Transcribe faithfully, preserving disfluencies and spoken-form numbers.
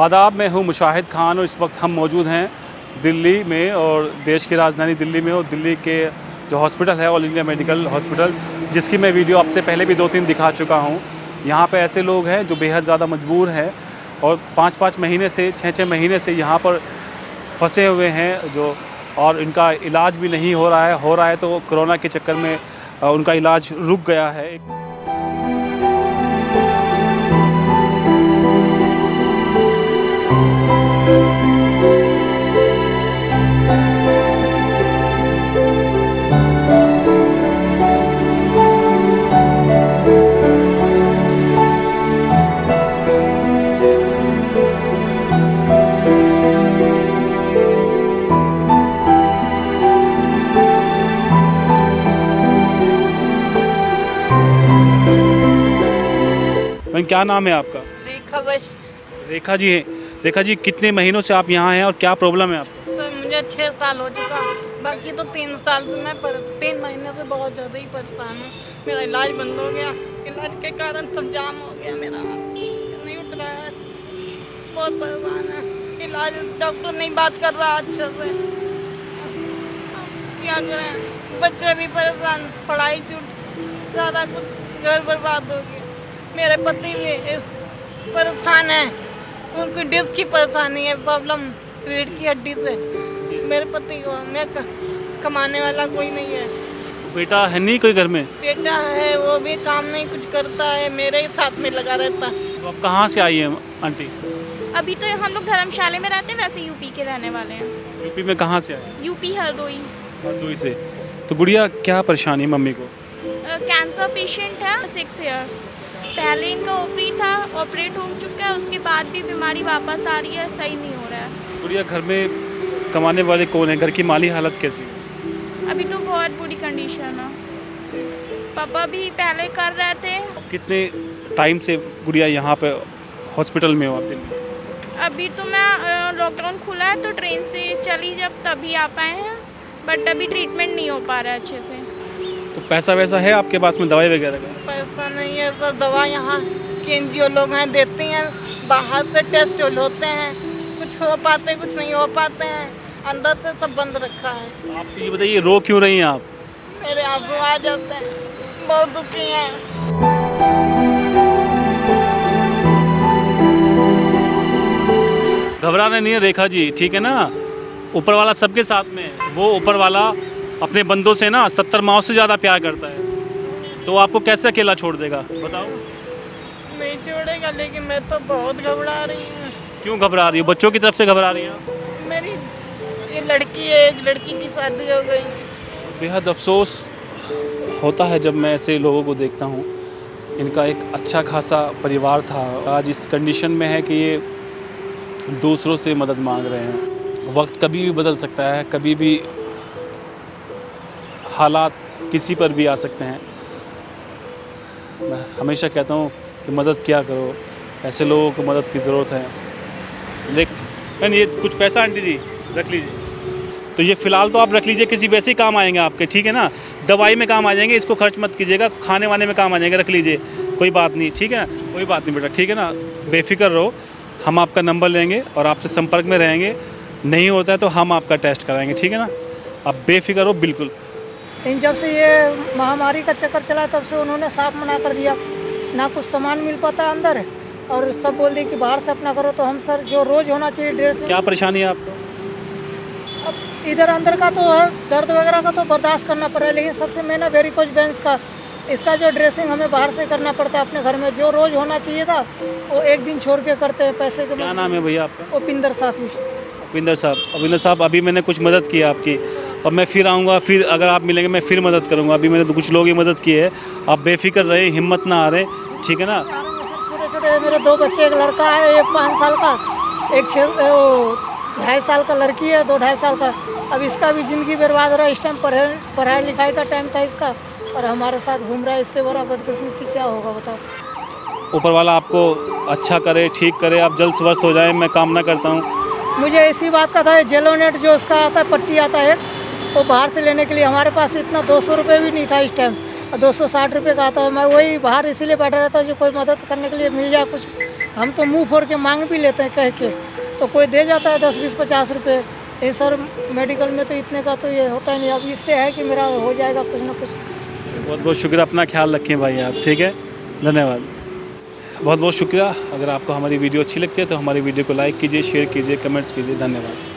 आदाब, मैं हूं मुशाहिद खान और इस वक्त हम मौजूद हैं दिल्ली में और देश की राजधानी दिल्ली में और दिल्ली के जो हॉस्पिटल है ऑल इंडिया मेडिकल हॉस्पिटल, जिसकी मैं वीडियो आपसे पहले भी दो तीन दिखा चुका हूं। यहां पे ऐसे लोग हैं जो बेहद ज़्यादा मजबूर हैं और पाँच पाँच महीने से छः छः महीने से यहाँ पर फंसे हुए हैं जो, और इनका इलाज भी नहीं हो रहा है, हो रहा है तो कोरोना के चक्कर में उनका इलाज रुक गया है। क्या नाम है आपका? रेखा। बस रेखा जी हैं। रेखा जी, कितने महीनों से आप यहाँ हैं और क्या प्रॉब्लम है आपको? सर, मुझे छः साल हो चुका, बाकी तो तीन साल से मैं पर, तीन महीने से बहुत ज़्यादा ही परेशान हूँ। मेरा इलाज बंद हो गया, इलाज के कारण सब जाम हो गया, मेरा नहीं उठ रहा है, बहुत परेशान है। इलाज डॉक्टर नहीं बात कर रहा अच्छे से, क्या करें? बच्चे भी परेशान, पढ़ाई छूट, सारा कुछ घर बर्बाद हो गया। मेरे पति भी इस परेशान है, उनको डिस्क की परेशानी है, प्रॉब्लम रीढ़ की हड्डी से। मेरे पति को मैं कमाने वाला कोई नहीं है। बेटा है नहीं कोई घर में? बेटा है, वो भी काम नहीं कुछ करता है, मेरे ही साथ में लगा रहता है। तो आप कहाँ से आई हैं आंटी? अभी तो हम लोग धर्मशाला में रहते हैं, वैसे यूपी के रहने वाले हैं। यूपी में कहाँ से आए? यूपी हरदोई। हरदोई से। तो गुड़िया क्या परेशानी है? मम्मी को कैंसर पेशेंट है, सिक्स ईयर्स पहले इनका ओपरी था, ऑपरेट हो चुका है, उसके बाद भी बीमारी वापस आ रही है, सही नहीं हो रहा है। गुड़िया, घर में कमाने वाले कौन है? घर की माली हालत कैसी है? अभी तो बहुत बुरी कंडीशन है। पापा भी पहले कर रहे थे। कितने टाइम से गुड़िया यहाँ पे हॉस्पिटल में हो आप? दिन अभी तो मैं लॉकडाउन खुला है तो ट्रेन से चली जब तभी आ पाए हैं, बट अभी ट्रीटमेंट नहीं हो पा रहा है अच्छे से। तो पैसा वैसा है आपके पास में दवाई वगैरह का? पैसा नहीं है सर, दवा यहाँ के एन जी ओ लोग हैं देते हैं, बाहर से टेस्ट होते हैं, कुछ हो पाते हैं कुछ नहीं हो पाते हैं, अंदर से सब बंद रखा है। आप ये बताइए रो क्यों रही हैं आप? मेरे आंसू आ जाते हैं, बहुत दुखी हैं। घबराना नहीं है रेखा जी, ठीक है ना? ऊपर वाला सबके साथ में है, वो ऊपर वाला अपने बंदों से ना सत्तर माओ से ज़्यादा प्यार करता है, तो आपको कैसे अकेला छोड़ देगा बताओ? नहीं छोड़ेगा, लेकिन मैं तो बहुत घबरा रही हूँ। क्यों घबरा रही हो? बच्चों की तरफ से घबरा रही हैं? मेरी ये लड़की है, एक लड़की की शादी हो गई। बेहद अफसोस होता है जब मैं ऐसे लोगों को देखता हूँ। इनका एक अच्छा खासा परिवार था, आज इस कंडीशन में है कि ये दूसरों से मदद मांग रहे हैं। वक्त कभी भी बदल सकता है, कभी भी हालात किसी पर भी आ सकते हैं। मैं हमेशा कहता हूँ कि मदद क्या करो, ऐसे लोगों को मदद की ज़रूरत है। लेकिन ये कुछ पैसा आंटी जी रख लीजिए, तो ये फ़िलहाल तो आप रख लीजिए, किसी वैसे ही काम आएंगे आपके, ठीक है ना? दवाई में काम आ जाएंगे, इसको खर्च मत कीजिएगा, खाने वाने में काम आ जाएंगे, रख लीजिए, कोई बात नहीं, ठीक है? कोई बात नहीं बेटा, ठीक है ना? बेफिक्र रहो, हम आपका नंबर लेंगे और आपसे संपर्क में रहेंगे, नहीं होता है तो हम आपका टेस्ट कराएँगे, ठीक है ना? आप बेफिक्र हो बिल्कुल। लेकिन जब से ये महामारी का चक्कर चला तब से उन्होंने साफ मना कर दिया, ना कुछ सामान मिल पाता अंदर और सब बोल दिए कि बाहर से अपना करो। तो हम सर जो रोज़ होना चाहिए ड्रेस, क्या परेशानी है आपको? अब इधर अंदर का तो है, दर्द वगैरह का तो बर्दाश्त करना पड़ रहा है, लेकिन सबसे मेन है वेरिकोज वेंस का, इसका जो ड्रेसिंग हमें बाहर से करना पड़ता है अपने घर में, जो रोज़ होना चाहिए था वो एक दिन छोड़ के करते हैं। पैसे के क्या नाम है भैया आपका? उपेंद्र साहब। उपेंद्र साहब, उपेंद्र साहब अभी मैंने कुछ मदद की आपकी और मैं फिर आऊँगा, फिर अगर आप मिलेंगे मैं फिर मदद करूँगा। अभी मैंने तो कुछ लोगों की मदद की है, आप बेफिक्र रहे, हिम्मत ना आ रहे, ठीक है ना? छोटे छोटे मेरे दो बच्चे, एक लड़का है, एक पाँच साल का, एक छः ढाई साल का लड़की है, दो ढाई साल का। अब इसका भी ज़िंदगी बर्बाद हो रहा है, इस टाइम पढ़ाई पढ़ाई लिखाई का टाइम था इसका और हमारे साथ घूम रहा है, इससे बड़ा बदकिस्मती क्या होगा बताओ? ऊपर वाला आपको अच्छा करे, ठीक करे, आप जल्द स्वस्थ हो जाए, मैं कामना करता हूँ। मुझे इसी बात का था, जेलोनेट जो उसका आता है, पट्टी आता है, वो बाहर से लेने के लिए हमारे पास इतना दो सौ रुपये भी नहीं था इस टाइम, दो सौ साठ रुपये का आता है। मैं वही बाहर इसीलिए बैठा रहता हूँ जो कोई मदद करने के लिए मिल जाए कुछ। हम तो मुंह फोड़ के मांग भी लेते हैं कह के, तो कोई दे जाता है दस बीस पचास रुपये। ये सर मेडिकल में तो इतने का तो ये होता ही नहीं। अब इससे है कि मेरा हो जाएगा कुछ ना कुछ। बहुत बहुत शुक्रिया, अपना ख्याल रखें भाई आप, ठीक है, धन्यवाद। बहुत बहुत शुक्रिया। अगर आपको हमारी वीडियो अच्छी लगती है तो हमारी वीडियो को लाइक कीजिए, शेयर कीजिए, कमेंट्स कीजिए। धन्यवाद।